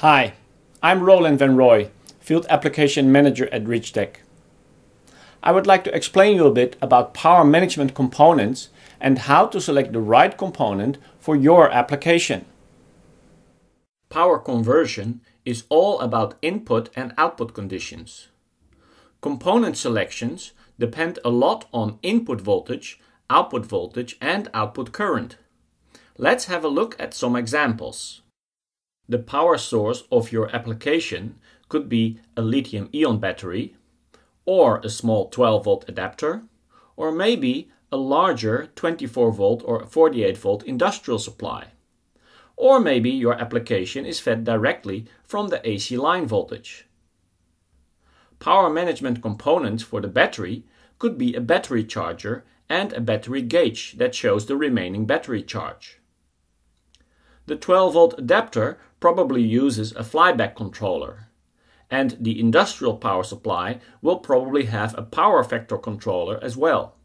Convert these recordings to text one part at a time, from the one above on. Hi, I'm Roland van Roy, Field Application Manager at Richtek. I would like to explain you a bit about power management components and how to select the right component for your application. Power conversion is all about input and output conditions. Component selections depend a lot on input voltage, and output current. Let's have a look at some examples. The power source of your application could be a lithium-ion battery, or a small 12-volt adapter, or maybe a larger 24-volt or 48-volt industrial supply. Or maybe your application is fed directly from the AC line voltage. Power management components for the battery could be a battery charger and a battery gauge that shows the remaining battery charge. The 12-volt adapter probably uses a flyback controller, and the industrial power supply will probably have a power vector controller as well.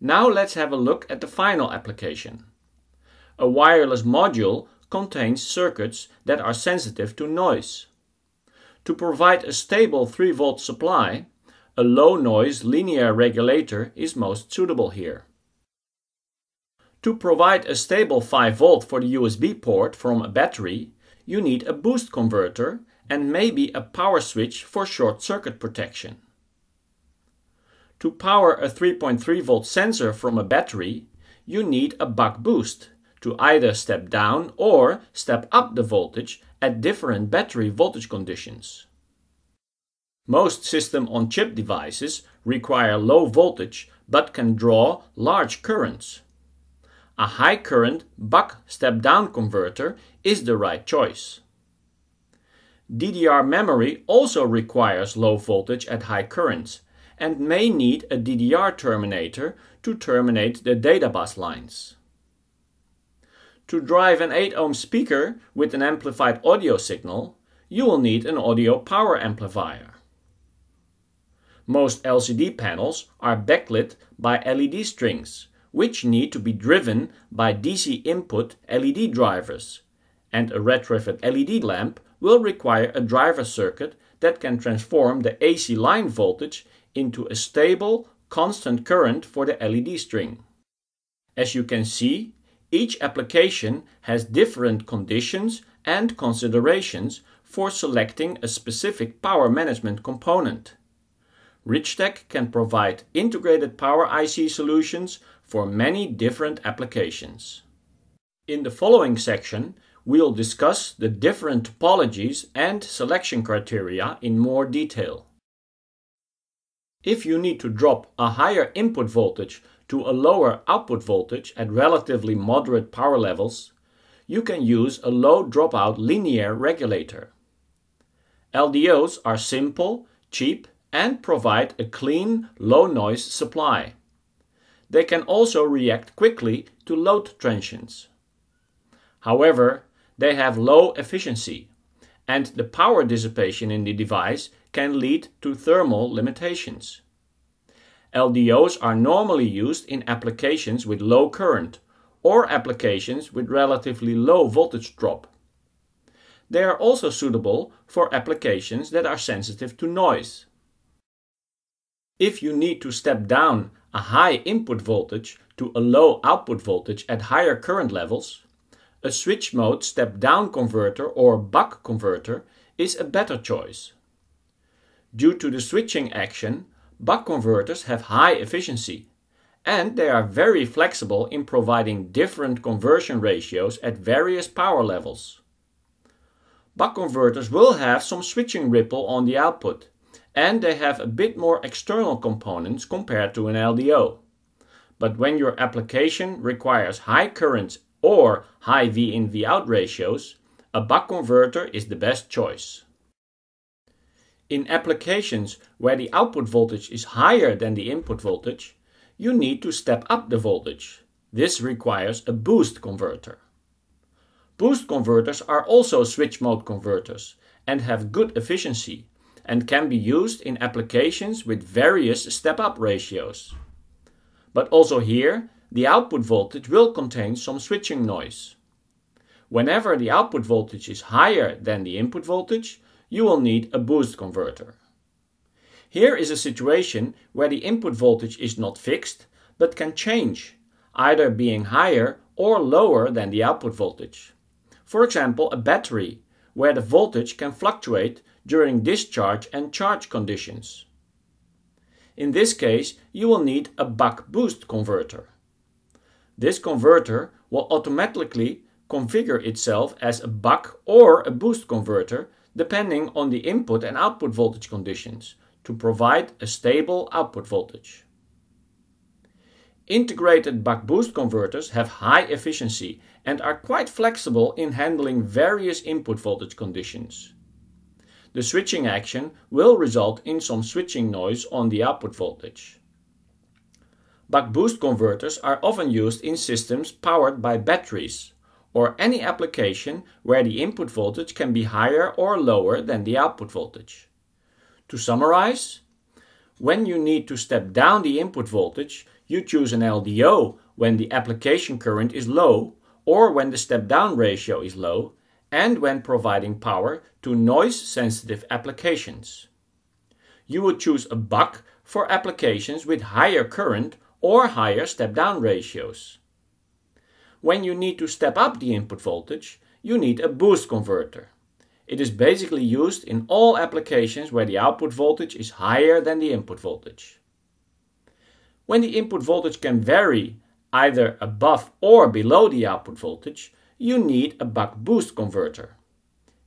Now let's have a look at the final application. A wireless module contains circuits that are sensitive to noise. To provide a stable 3-volt supply, a low-noise linear regulator is most suitable here. To provide a stable 5-volt for the USB port from a battery, you need a boost converter and maybe a power switch for short circuit protection. To power a 3.3-volt sensor from a battery, you need a Buck-Boost to either step down or step up the voltage at different battery voltage conditions. Most system-on-chip devices require low voltage but can draw large currents. A high current Buck step-down converter is the right choice. DDR memory also requires low voltage at high currents and may need a DDR terminator to terminate the data bus lines. To drive an 8-ohm speaker with an amplified audio signal, you will need an audio power amplifier. Most LCD panels are backlit by LED strings, which need to be driven by DC input LED drivers, and a retrofit LED lamp will require a driver circuit that can transform the AC line voltage into a stable, constant current for the LED string. As you can see, each application has different conditions and considerations for selecting a specific power management component. Richtek can provide integrated power IC solutions for many different applications. In the following section, we'll discuss the different topologies and selection criteria in more detail. If you need to drop a higher input voltage to a lower output voltage at relatively moderate power levels, you can use a low dropout linear regulator. LDOs are simple, cheap, and provide a clean, low-noise supply. They can also react quickly to load transients. However, they have low efficiency, and the power dissipation in the device can lead to thermal limitations. LDOs are normally used in applications with low current or applications with relatively low voltage drop. They are also suitable for applications that are sensitive to noise. If you need to step down a high input voltage to a low output voltage at higher current levels, a switch mode step-down converter or Buck converter is a better choice. Due to the switching action, Buck converters have high efficiency, and they are very flexible in providing different conversion ratios at various power levels. Buck converters will have some switching ripple on the output, and they have a bit more external components compared to an LDO. But when your application requires high currents or high V in V out ratios, a Buck converter is the best choice. In applications where the output voltage is higher than the input voltage, you need to step up the voltage. This requires a boost converter. Boost converters are also switch mode converters and have good efficiency, and can be used in applications with various step-up ratios. But also here, the output voltage will contain some switching noise. Whenever the output voltage is higher than the input voltage, you will need a boost converter. Here is a situation where the input voltage is not fixed, but can change, either being higher or lower than the output voltage. For example, a battery, where the voltage can fluctuate during discharge and charge conditions. In this case, you will need a Buck-Boost converter. This converter will automatically configure itself as a buck or a boost converter, depending on the input and output voltage conditions, to provide a stable output voltage. Integrated Buck-Boost converters have high efficiency and are quite flexible in handling various input voltage conditions. The switching action will result in some switching noise on the output voltage. Buck-Boost converters are often used in systems powered by batteries, or any application where the input voltage can be higher or lower than the output voltage. To summarize, when you need to step down the input voltage, you choose an LDO when the application current is low or when the step-down ratio is low and when providing power to noise-sensitive applications. You would choose a buck for applications with higher current or higher step-down ratios. When you need to step up the input voltage, you need a boost converter. It is basically used in all applications where the output voltage is higher than the input voltage. When the input voltage can vary either above or below the output voltage, you need a Buck-Boost converter.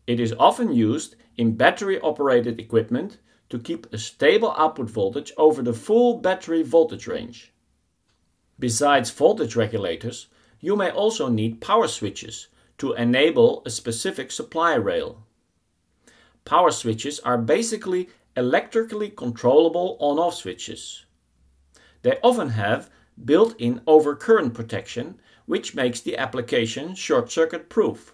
It is often used in battery-operated equipment to keep a stable output voltage over the full battery voltage range. Besides voltage regulators, you may also need power switches to enable a specific supply rail. Power switches are basically electrically controllable on-off switches. They often have built-in overcurrent protection, which makes the application short-circuit proof.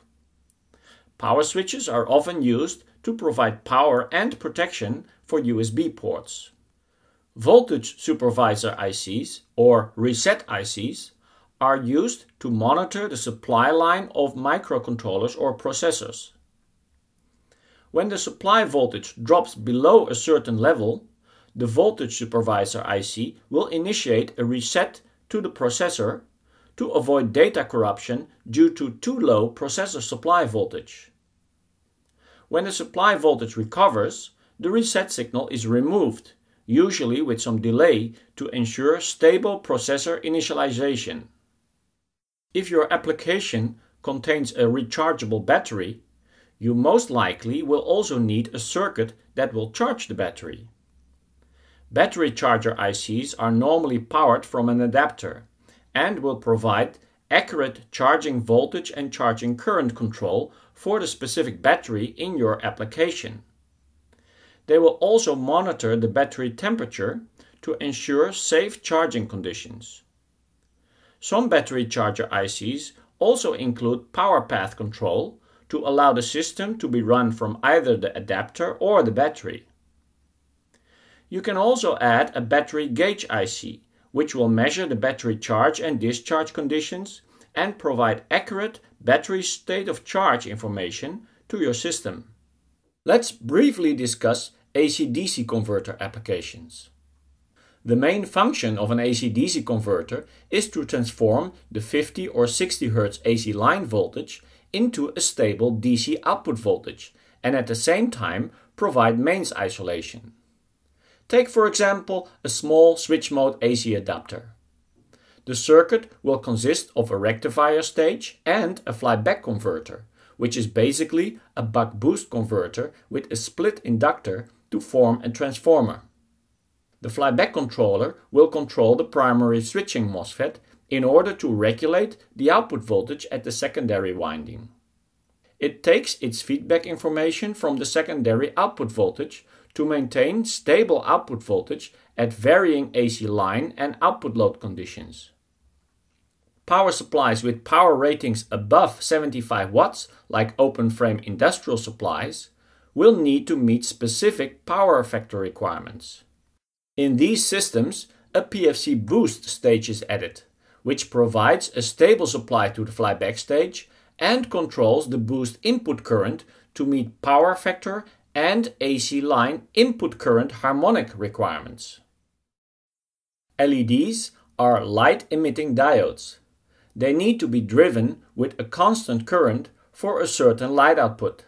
Power switches are often used to provide power and protection for USB ports. Voltage supervisor ICs or reset ICs are used to monitor the supply line of microcontrollers or processors. When the supply voltage drops below a certain level, the voltage supervisor IC will initiate a reset to the processor to avoid data corruption due to too low processor supply voltage. When the supply voltage recovers, the reset signal is removed, usually with some delay to ensure stable processor initialization. If your application contains a rechargeable battery, you most likely will also need a circuit that will charge the battery. Battery charger ICs are normally powered from an adapter and will provide accurate charging voltage and charging current control for the specific battery in your application. They will also monitor the battery temperature to ensure safe charging conditions. Some battery charger ICs also include power path control to allow the system to be run from either the adapter or the battery. You can also add a battery gauge IC, which will measure the battery charge and discharge conditions and provide accurate battery state of charge information to your system. Let's briefly discuss AC/DC converter applications. The main function of an AC/DC converter is to transform the 50 or 60 Hz AC line voltage into a stable DC output voltage and at the same time provide mains isolation. Take, for example, a small switch mode AC adapter. The circuit will consist of a rectifier stage and a flyback converter, which is basically a Buck-Boost converter with a split inductor to form a transformer. The flyback controller will control the primary switching MOSFET in order to regulate the output voltage at the secondary winding. It takes its feedback information from the secondary output voltage to maintain stable output voltage at varying AC line and output load conditions. Power supplies with power ratings above 75 watts, like open frame industrial supplies, will need to meet specific power factor requirements. In these systems, a PFC boost stage is added, which provides a stable supply to the flyback stage and controls the boost input current to meet power factor and AC line input current harmonic requirements. LEDs are light-emitting diodes. They need to be driven with a constant current for a certain light output.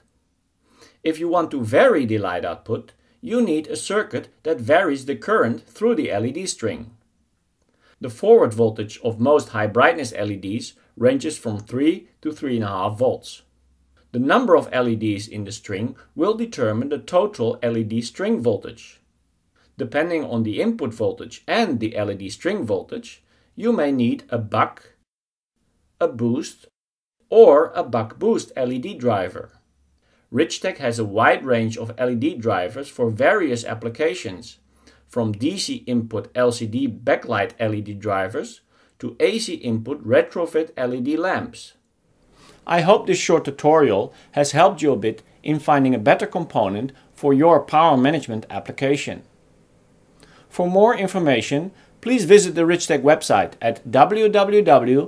If you want to vary the light output, you need a circuit that varies the current through the LED string. The forward voltage of most high brightness LEDs ranges from 3 to 3.5 volts. The number of LEDs in the string will determine the total LED string voltage. Depending on the input voltage and the LED string voltage, you may need a Buck, a Boost, or a Buck-Boost LED driver. Richtek has a wide range of LED drivers for various applications, from DC input LCD backlight LED drivers to AC input retrofit LED lamps. I hope this short tutorial has helped you a bit in finding a better component for your power management application. For more information, please visit the Richtek website at www.richtek.com.